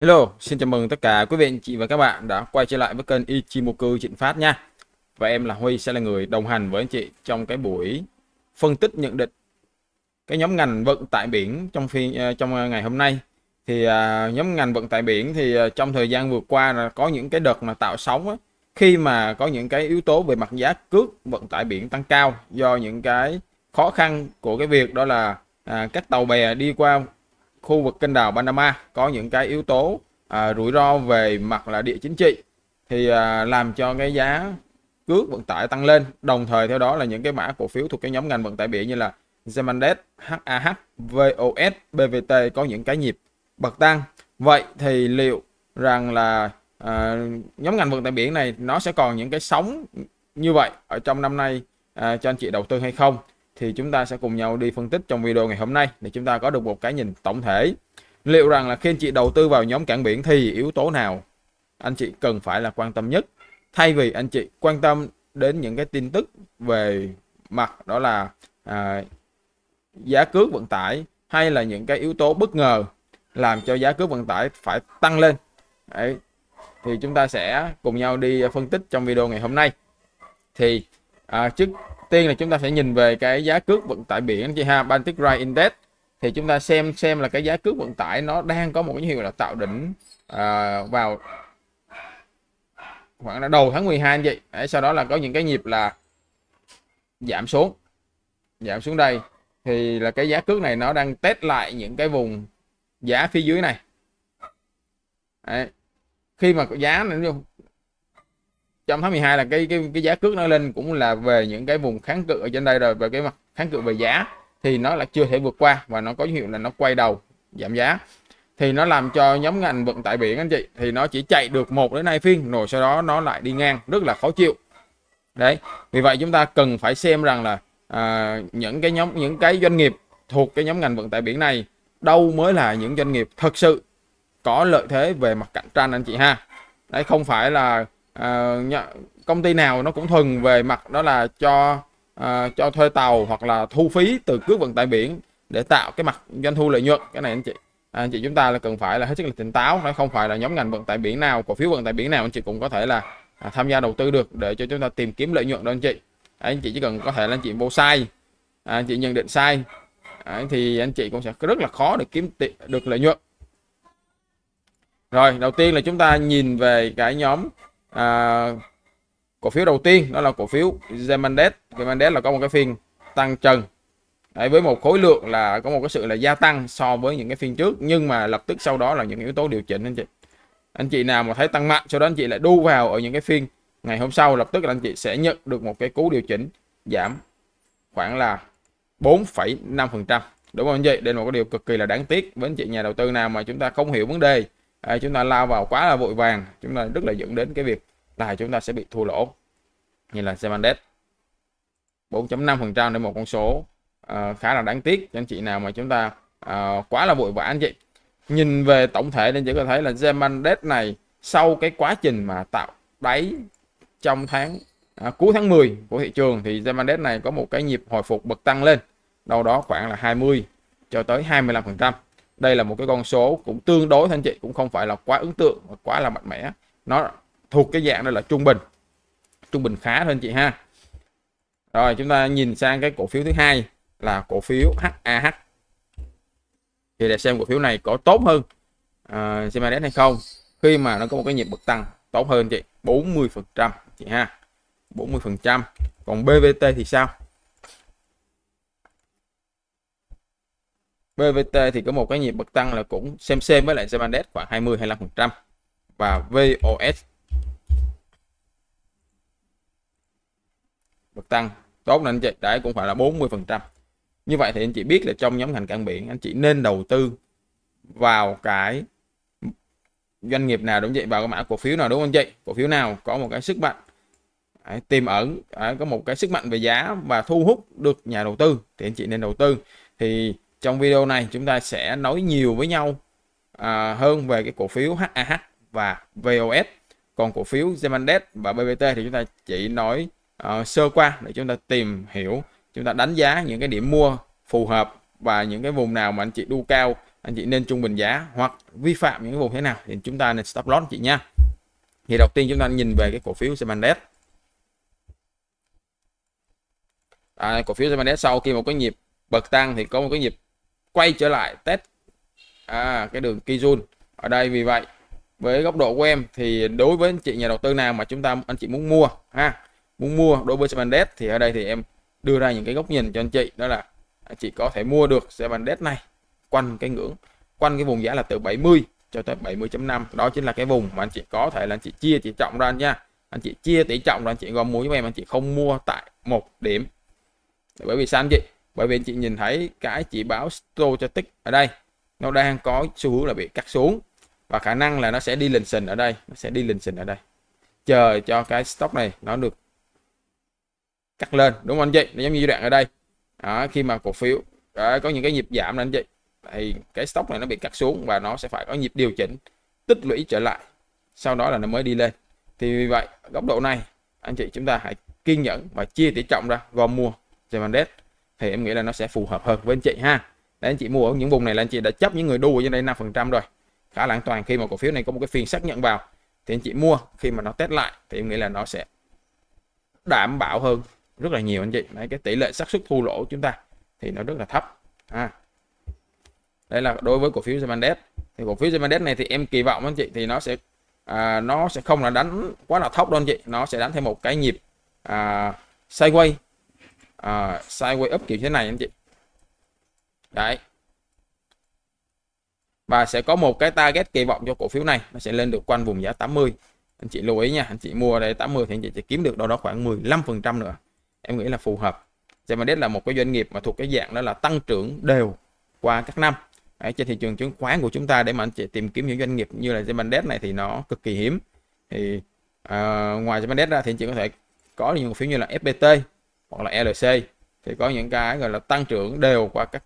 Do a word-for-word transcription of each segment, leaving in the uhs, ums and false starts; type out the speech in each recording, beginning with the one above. Hello, xin chào mừng tất cả quý vị anh chị và các bạn đã quay trở lại với kênh Ichimoku Trịnh Phát nha. Và em là Huy sẽ là người đồng hành với anh chị trong cái buổi phân tích nhận định cái nhóm ngành vận tải biển trong phiên trong ngày hôm nay. Thì à, nhóm ngành vận tải biển thì à, trong thời gian vừa qua là có những cái đợt mà tạo sóng á, khi mà có những cái yếu tố về mặt giá cước vận tải biển tăng cao do những cái khó khăn của cái việc đó là à, các tàu bè đi qua khu vực kênh đảo Panama có những cái yếu tố à, rủi ro về mặt là địa chính trị, thì à, làm cho cái giá cước vận tải tăng lên. Đồng thời theo đó là những cái mã cổ phiếu thuộc cái nhóm ngành vận tải biển như là Gemadept, hát a hát, vê o ét, pê vê tê có những cái nhịp bật tăng. Vậy thì liệu rằng là à, nhóm ngành vận tải biển này nó sẽ còn những cái sóng như vậy ở trong năm nay à, cho anh chị đầu tư hay không? Thì chúng ta sẽ cùng nhau đi phân tích trong video ngày hôm nay để chúng ta có được một cái nhìn tổng thể. Liệu rằng là khi anh chị đầu tư vào nhóm cảng biển thì yếu tố nào anh chị cần phải là quan tâm nhất, thay vì anh chị quan tâm đến những cái tin tức về mặt đó là à, giá cước vận tải hay là những cái yếu tố bất ngờ làm cho giá cước vận tải phải tăng lên. Đấy. Thì chúng ta sẽ cùng nhau đi phân tích trong video ngày hôm nay. Thì à, trước tiên là chúng ta sẽ nhìn về cái giá cước vận tải biển anh chị ha, Baltic Dry Index. Thì chúng ta xem xem là cái giá cước vận tải nó đang có một cái hiệu là tạo đỉnh à, vào khoảng là đầu tháng mười hai anh chị. Đấy, sau đó là có những cái nhịp là giảm xuống, giảm xuống đây. Thì là cái giá cước này nó đang test lại những cái vùng giá phía dưới này. Đấy. Khi mà giá này trong tháng mười hai là cái cái cái giá cước nó lên cũng là về những cái vùng kháng cự ở trên đây rồi, về cái mặt kháng cự về giá thì nó là chưa thể vượt qua và nó có dấu hiệu là nó quay đầu giảm giá. Thì nó làm cho nhóm ngành vận tải biển anh chị thì nó chỉ chạy được một đến hai phiên rồi sau đó nó lại đi ngang, rất là khó chịu. Đấy, vì vậy chúng ta cần phải xem rằng là à, những cái nhóm những cái doanh nghiệp thuộc cái nhóm ngành vận tải biển này đâu mới là những doanh nghiệp thật sự có lợi thế về mặt cạnh tranh anh chị ha. Đấy, không phải là à, công ty nào nó cũng thuần về mặt đó là cho à, cho thuê tàu hoặc là thu phí từ cước vận tải biển để tạo cái mặt doanh thu lợi nhuận. Cái này anh chị à, anh chị chúng ta là cần phải là hết sức là tỉnh táo. Nó không phải là nhóm ngành vận tải biển nào, cổ phiếu vận tải biển nào anh chị cũng có thể là à, tham gia đầu tư được để cho chúng ta tìm kiếm lợi nhuận đó anh chị. À, anh chị chỉ cần có thể là anh chị vô sai, à, anh chị nhận định sai à, thì anh chị cũng sẽ rất là khó để kiếm được lợi nhuận. Rồi, đầu tiên là chúng ta nhìn về cái nhóm à, cổ phiếu đầu tiên đó là cổ phiếu Gemadept. Gemadept là có một cái phiên tăng trần. Đấy, với một khối lượng là có một cái sự là gia tăng so với những cái phiên trước, nhưng mà lập tức sau đó là những yếu tố điều chỉnh anh chị. Anh chị nào mà thấy tăng mạnh sau đó anh chị lại đu vào ở những cái phiên ngày hôm sau, lập tức là anh chị sẽ nhận được một cái cú điều chỉnh giảm khoảng là bốn phẩy năm phần trăm. Đúng không anh chị? Đây là một cái điều cực kỳ là đáng tiếc với anh chị nhà đầu tư nào mà chúng ta không hiểu vấn đề. À, chúng ta lao vào quá là vội vàng, chúng ta rất là dẫn đến cái việc là chúng ta sẽ bị thua lỗ. Như là Gemadept bốn phẩy năm phần trăm, đến một con số à, khá là đáng tiếc cho anh chị nào mà chúng ta à, quá là vội vã anh chị. Nhìn về tổng thể nên chỉ có thấy là Gemadept này sau cái quá trình mà tạo đáy trong tháng à, cuối tháng mười của thị trường thì Gemadept này có một cái nhịp hồi phục bật tăng lên đâu đó khoảng là hai mươi cho tới hai mươi lăm phần trăm. Đây là một cái con số cũng tương đối anh chị, cũng không phải là quá ấn tượng và quá là mạnh mẽ, nó thuộc cái dạng đây là trung bình, trung bình khá thôi anh chị ha. Rồi chúng ta nhìn sang cái cổ phiếu thứ hai là cổ phiếu hát a hát. Thì để xem cổ phiếu này có tốt hơn uh, Gemadept hay không, khi mà nó có một cái nhịp bật tăng tốt hơn anh chị, bốn mươi phần trăm chị ha, bốn mươi phần trăm. Còn pê vê tê thì sao? pê vê tê thì có một cái nhịp bật tăng là cũng xem xem với lại Gemadept khoảng hai mươi đến hai mươi lăm phần trăm. Và vê o ét bật tăng tốt nên anh chị, đấy cũng phải là bốn mươi phần trăm. Như vậy thì anh chị biết là trong nhóm ngành cảng biển anh chị nên đầu tư vào cái doanh nghiệp nào đúng vậy, vào cái mã cổ phiếu nào đúng không anh chị? Cổ phiếu nào có một cái sức mạnh đấy, tiềm ẩn đấy, có một cái sức mạnh về giá và thu hút được nhà đầu tư thì anh chị nên đầu tư. Thì trong video này chúng ta sẽ nói nhiều với nhau à, hơn về cái cổ phiếu hát a hát và vê o ét. Còn cổ phiếu Gemadept và pê vê tê thì chúng ta chỉ nói à, sơ qua để chúng ta tìm hiểu, chúng ta đánh giá những cái điểm mua phù hợp và những cái vùng nào mà anh chị đu cao, anh chị nên trung bình giá hoặc vi phạm những vùng thế nào thì chúng ta nên stop loss chị nha. Thì đầu tiên chúng ta nhìn về cái cổ phiếu Gemadept. À, cổ phiếu Gemadept sau khi một cái nhịp bật tăng thì có một cái nhịp quay trở lại test à, cái đường Kijun ở đây. Vì vậy với góc độ của em thì đối với anh chị nhà đầu tư nào mà chúng ta anh chị muốn mua ha, muốn mua đối với Gemadept thì ở đây thì em đưa ra những cái góc nhìn cho anh chị, đó là anh chị có thể mua được Gemadept này quanh cái ngưỡng, quanh cái vùng giá là từ bảy mươi cho tới bảy mươi chấm năm. Đó chính là cái vùng mà anh chị có thể là anh chị chia tỷ trọng ra anh nha. Anh chị chia tỷ trọng ra anh chị gom mua với em, anh chị không mua tại một điểm. Bởi vì sao anh chị? Bởi vì anh chị nhìn thấy cái chỉ báo stochastic ở đây nó đang có xu hướng là bị cắt xuống và khả năng là nó sẽ đi lình xình ở đây, nó sẽ đi lình xình ở đây. Chờ cho cái stock này nó được cắt lên, đúng không anh chị? Nó giống như giai đoạn ở đây. Đó, khi mà cổ phiếu đó, có những cái nhịp giảm này anh chị, thì cái stock này nó bị cắt xuống và nó sẽ phải có nhịp điều chỉnh tích lũy trở lại, sau đó là nó mới đi lên. Thì vì vậy góc độ này anh chị chúng ta hãy kiên nhẫn và chia tỷ trọng ra gom mua Gemadept thì em nghĩ là nó sẽ phù hợp hơn với anh chị ha. Để anh chị mua ở những vùng này là anh chị đã chấp những người đu ở trên đây năm phần trăm rồi, khá là an toàn. Khi mà cổ phiếu này có một cái phiên xác nhận vào thì anh chị mua, khi mà nó test lại thì em nghĩ là nó sẽ đảm bảo hơn rất là nhiều anh chị. Đấy, cái tỷ lệ xác suất thua lỗ chúng ta thì nó rất là thấp ha. Đây là đối với cổ phiếu Gemadept. Thì cổ phiếu Gemadept này thì em kỳ vọng anh chị thì nó sẽ à, nó sẽ không là đánh quá là thóc đâu anh chị, nó sẽ đánh thêm một cái nhịp à, sideways à, sideways up kiểu thế này anh chị. Đấy. Và sẽ có một cái target kỳ vọng cho cổ phiếu này, nó sẽ lên được quanh vùng giá tám mươi. Anh chị lưu ý nha, anh chị mua ở đây tám mươi thì anh chị sẽ kiếm được đâu đó khoảng mười lăm phần trăm nữa. Em nghĩ là phù hợp. Gemadept là một cái doanh nghiệp mà thuộc cái dạng đó là tăng trưởng đều qua các năm. Đấy, trên thị trường chứng khoán của chúng ta để mà anh chị tìm kiếm những doanh nghiệp như là Gemadept này thì nó cực kỳ hiếm. Thì uh, ngoài Gemadept ra thì anh chị có thể có những cổ phiếu như là ép pê tê hoặc là lờ xê thì có những cái gọi là tăng trưởng đều qua các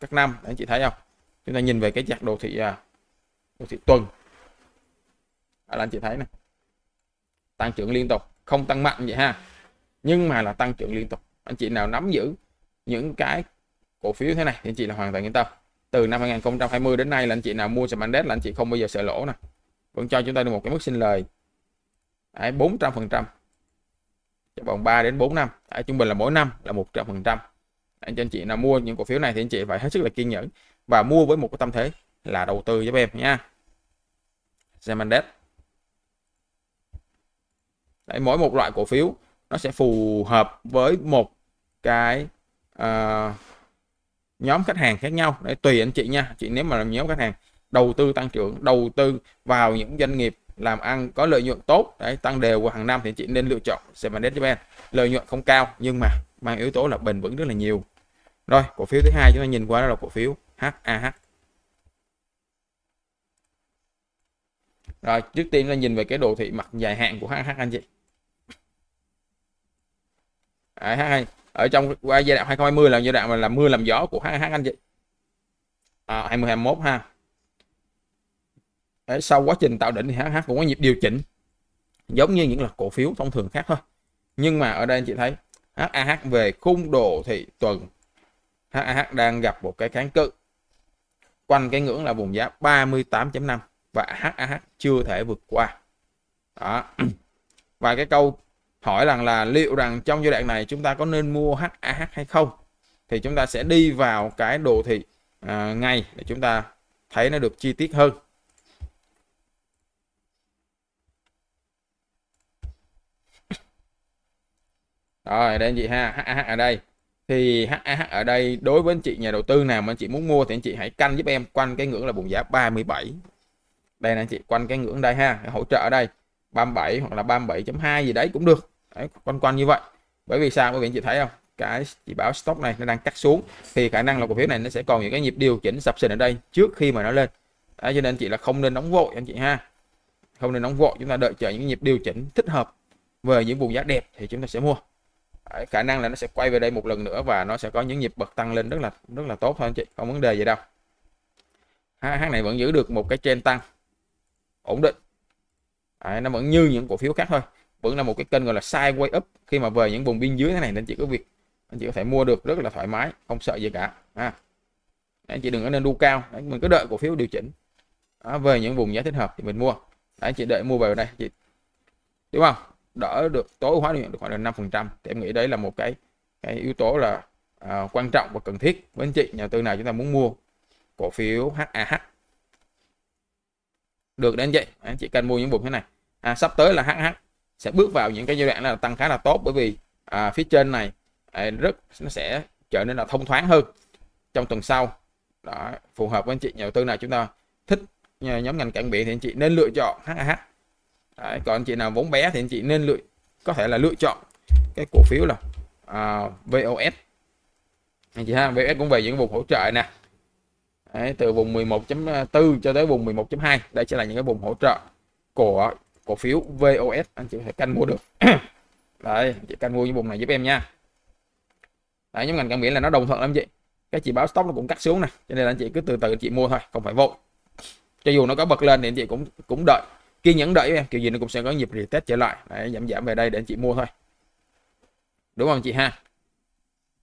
các năm. Đấy, anh chị thấy không? Chúng ta nhìn về cái chart đồ thị đồ thị tuần à, là anh chị thấy này, tăng trưởng liên tục, không tăng mạnh vậy ha, nhưng mà là tăng trưởng liên tục. Anh chị nào nắm giữ những cái cổ phiếu thế này thì anh chị là hoàn toàn yên tâm. Từ năm hai nghìn không trăm hai mươi đến nay là anh chị nào mua Gemadept là anh chị không bao giờ sợ lỗ nè, vẫn cho chúng ta được một cái mức sinh lời đấy, bốn trăm phần trăm trong vòng ba đến bốn năm, đấy, trung bình là mỗi năm là một trăm phần trăm. Anh chị nào mua những cổ phiếu này thì anh chị phải hết sức là kiên nhẫn và mua với một cái tâm thế là đầu tư giúp em nha. Gemadept đấy, mỗi một loại cổ phiếu nó sẽ phù hợp với một cái uh, nhóm khách hàng khác nhau. Để tùy anh chị nha chị, nếu mà làm nhóm khách hàng đầu tư tăng trưởng, đầu tư vào những doanh nghiệp làm ăn có lợi nhuận tốt đấy, tăng đều qua hàng năm thì chị nên lựa chọn Gemadept giúp em. Lợi nhuận không cao nhưng mà mang yếu tố là bền vững rất là nhiều. Rồi cổ phiếu thứ hai chúng ta nhìn qua đó là cổ phiếu hát a hát. Rồi trước tiên là nhìn về cái đồ thị mặt dài hạn của hát a hát anh chị. hát a hát ở trong qua giai đoạn hai không hai không là giai đoạn mà làm mưa làm gió của hát a hát anh chị. À, hai không hai mốt ha. Đấy, sau quá trình tạo đỉnh thì hát a hát cũng có nhịp điều chỉnh giống như những là cổ phiếu thông thường khác thôi. Nhưng mà ở đây anh chị thấy hát a hát về khung đồ thị tuần, hát a hát đang gặp một cái kháng cự quanh cái ngưỡng là vùng giá ba mươi tám chấm năm và hát a hát chưa thể vượt qua. Đó. Và cái câu hỏi rằng là liệu rằng trong giai đoạn này chúng ta có nên mua hát a hát hay không, thì chúng ta sẽ đi vào cái đồ thị à, ngày để chúng ta thấy nó được chi tiết hơn. Rồi đây anh chị ha, hát a hát ở đây thì hát a hát ở đây đối với anh chị nhà đầu tư nào mà anh chị muốn mua thì anh chị hãy canh giúp em quanh cái ngưỡng là vùng giá ba mươi bảy. Đây là anh chị quanh cái ngưỡng đây ha, hỗ trợ ở đây ba mươi bảy hoặc là ba mươi bảy chấm hai gì đấy cũng được. Đấy, quanh quanh như vậy. Bởi vì sao? Bởi vì anh chị thấy không? Cái chỉ báo stock này nó đang cắt xuống thì khả năng là cổ phiếu này nó sẽ còn những cái nhịp điều chỉnh sập sình ở đây trước khi mà nó lên. Đấy, cho nên anh chị là không nên nóng vội anh chị ha. Không nên nóng vội, chúng ta đợi chờ những nhịp điều chỉnh thích hợp về những vùng giá đẹp thì chúng ta sẽ mua. Đấy, khả năng là nó sẽ quay về đây một lần nữa và nó sẽ có những nhịp bật tăng lên rất là rất là tốt thôi anh chị, không vấn đề gì đâu. hát a hát này vẫn giữ được một cái trend tăng ổn định. Đấy, nó vẫn như những cổ phiếu khác thôi, vẫn là một cái kênh gọi là sideways up. Khi mà về những vùng biên dưới thế này nên chị có việc anh chị có thể mua được rất là thoải mái, không sợ gì cả ha. anh chị đừng có nên đu cao đấy, mình cứ đợi cổ phiếu điều chỉnh đó, về những vùng giá thích hợp thì mình mua đấy, anh chị đợi mua vào đây chị, đúng không, đỡ được tối hóa được khoảng là năm phần trăm, thì em nghĩ đấy là một cái cái yếu tố là à, quan trọng và cần thiết với anh chị nhà đầu tư nào chúng ta muốn mua cổ phiếu hát a hát được đến vậy. Anh chị cần mua những vùng thế này. À, sắp tới là hát hát sẽ bước vào những cái giai đoạn là tăng khá là tốt, bởi vì à, phía trên này à, rất nó sẽ trở nên là thông thoáng hơn trong tuần sau. Đó, phù hợp với anh chị nhà đầu tư nào chúng ta thích nhóm ngành cảng biển thì anh chị nên lựa chọn hát hát. Đấy, còn anh chị nào vốn bé thì anh chị nên lựa có thể là lựa chọn cái cổ phiếu là à, vê o ét. Anh chị ha, vê o ét cũng về những vùng hỗ trợ nè. Đấy, từ vùng mười một chấm bốn cho tới vùng mười một chấm hai, đây sẽ là những cái vùng hỗ trợ của cổ phiếu vê o ét, anh chị có thể canh mua được. Đấy, anh chị canh mua những vùng này giúp em nha. Đấy, nhóm ngành cảng biển là nó đồng thuận lắm chị. Cái chỉ báo stop nó cũng cắt xuống nè, cho nên là anh chị cứ từ từ anh chị mua thôi, không phải vội. Cho dù nó có bật lên thì anh chị cũng cũng đợi, kiên nhẫn đợi em, kiểu gì nó cũng sẽ có nhịp retest trở lại. Đấy, giảm giảm về đây để anh chị mua thôi. Đúng không chị ha?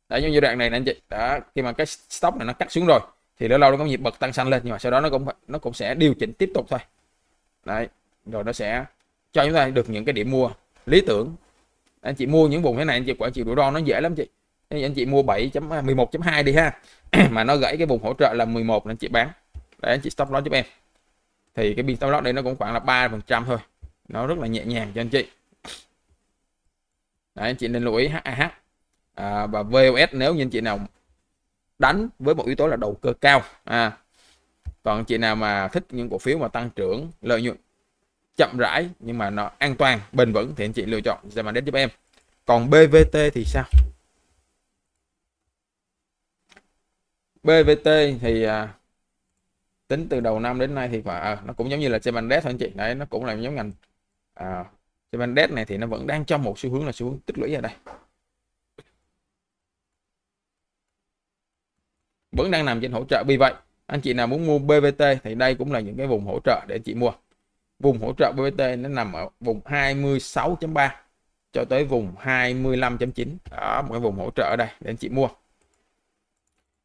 Đấy, trong giai đoạn này nè anh chị, đó, khi mà cái stop này nó cắt xuống rồi thì lâu lâu nó có nhịp bật tăng xanh lên, nhưng mà sau đó nó cũng nó cũng sẽ điều chỉnh tiếp tục thôi. Đấy, rồi nó sẽ cho chúng ta được những cái điểm mua lý tưởng. Anh chị mua những vùng thế này anh chị quản trị rủi ro nó dễ lắm chị. Anh chị mua bảy chấm mười một chấm hai đi ha. Mà nó gãy cái vùng hỗ trợ là mười một nên chị bán. Đấy, anh chị stop loss giúp em. Thì cái biên stop loss đây nó cũng khoảng là ba phần trăm thôi. Nó rất là nhẹ nhàng cho anh chị. Đấy, anh chị nên lưu ý hát a hát à, và vê o ét nếu như anh chị nào đánh với một yếu tố là đầu cơ cao. À, còn anh chị nào mà thích những cổ phiếu mà tăng trưởng lợi nhuận chậm rãi nhưng mà nó an toàn, bền vững thì anh chị lựa chọn Gemadept giúp em. Còn pê vê tê thì sao? pê vê tê thì à, tính từ đầu năm đến nay thì phải, à, nó cũng giống như là Gemadept thôi anh chị. Đấy, nó cũng là nhóm ngành à, Gemadept này thì nó vẫn đang trong một xu hướng là xu hướng tích lũy ở đây. Vẫn đang nằm trên hỗ trợ, vì vậy anh chị nào muốn mua pê vê tê thì đây cũng là những cái vùng hỗ trợ để anh chị mua. Vùng hỗ trợ pê vê tê nó nằm ở vùng hai mươi sáu chấm ba cho tới vùng hai mươi lăm chấm chín. Đó, một cái vùng hỗ trợ ở đây để anh chị mua.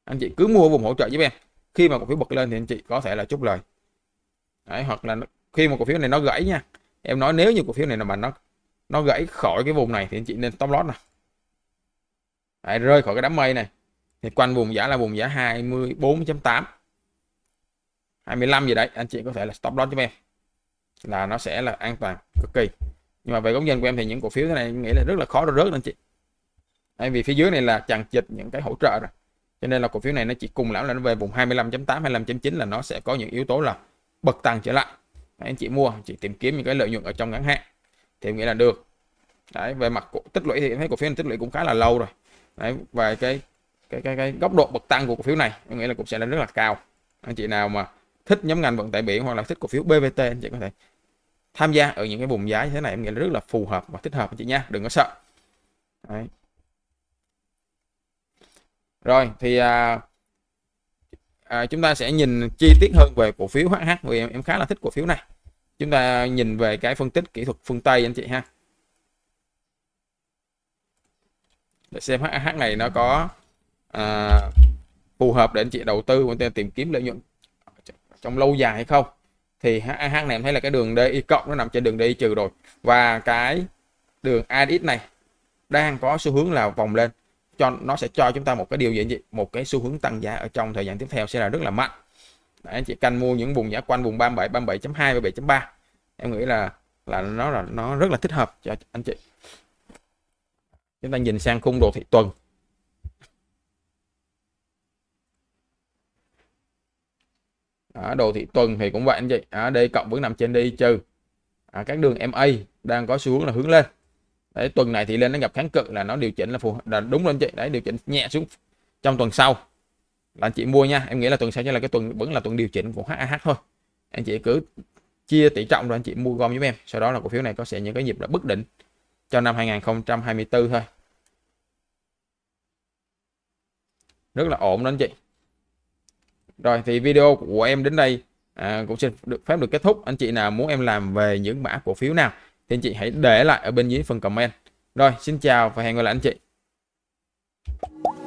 Anh chị cứ mua vùng hỗ trợ giúp em. Khi mà cổ phiếu bật lên thì anh chị có thể là chốt lời. Đấy, hoặc là khi mà cổ phiếu này nó gãy nha. Em nói nếu như cổ phiếu này là mà nó nó gãy khỏi cái vùng này thì anh chị nên stop loss nè. Đấy, rơi khỏi cái đám mây này. Thì quanh vùng giá là vùng giá hai mươi tư chấm tám. hai mươi lăm gì đấy, anh chị có thể là stop loss giúp em. Là nó sẽ là an toàn cực kỳ. Nhưng mà về góc nhìn của em thì những cổ phiếu thế này em nghĩ là rất là khó rớt anh chị. Đấy, vì phía dưới này là chằng chịt những cái hỗ trợ rồi. Cho nên là cổ phiếu này nó chỉ cùng lắm là nó về vùng hai mươi lăm chấm tám, hai mươi lăm chấm chín là nó sẽ có những yếu tố là bật tăng trở lại. Đấy, anh chị mua, anh chị tìm kiếm những cái lợi nhuận ở trong ngắn hạn thì em nghĩ là được. Đấy, về mặt cổ, tích lũy thì em thấy cổ phiếu này tích lũy cũng khá là lâu rồi. Đấy, và cái cái cái cái góc độ bật tăng của cổ phiếu này em nghĩ là cũng sẽ là rất là cao. Anh chị nào mà thích nhóm ngành vận tải biển hoặc là thích cổ phiếu pê vê tê, anh chị có thể tham gia ở những cái vùng giá như thế này, em nghĩ là rất là phù hợp và thích hợp anh chị nha, đừng có sợ. Đấy. Rồi thì à, à, chúng ta sẽ nhìn chi tiết hơn về cổ phiếu hát hát vì em, em khá là thích cổ phiếu này. Chúng ta nhìn về cái phân tích kỹ thuật phương Tây anh chị ha. Để xem hát hát này nó có à, phù hợp để anh chị đầu tư và tìm kiếm lợi nhuận trong lâu dài hay không. Thì hát hát này em thấy là cái đường đê i cộng nó nằm trên đường đê i trừ rồi, và cái đường a đê ích này đang có xu hướng là vòng lên. Cho, nó sẽ cho chúng ta một cái điều gì anh chị? Một cái xu hướng tăng giá ở trong thời gian tiếp theo sẽ là rất là mạnh. Đấy, anh chị canh mua những vùng giá quanh vùng ba mươi bảy, ba mươi bảy chấm hai, ba mươi bảy chấm ba. Em nghĩ là là nó là nó rất là thích hợp cho anh chị. Chúng ta nhìn sang khung đồ thị tuần. Đó, đồ thị tuần thì cũng vậy anh chị. Ở đây cộng vẫn nằm trên đi trừ. À, các đường em a đang có xu hướng là hướng lên. Đấy, tuần này thì lên nó gặp kháng cự là nó điều chỉnh là phù là đúng rồi anh chị. Đấy, điều chỉnh nhẹ xuống trong tuần sau là anh chị mua nha. Em nghĩ là tuần sau sẽ là cái tuần vẫn là tuần điều chỉnh của hát a hát thôi. Anh chị cứ chia tỷ trọng rồi anh chị mua gom giúp em. Sau đó là cổ phiếu này có sẽ những cái nhịp là bất định cho năm hai nghìn không trăm hai mươi tư thôi. Rất là ổn đó anh chị. Rồi thì video của em đến đây à, cũng xin được phép được kết thúc. Anh chị nào muốn em làm về những mã cổ phiếu nào thì anh chị hãy để lại ở bên dưới phần comment. Rồi, xin chào và hẹn gặp lại anh chị.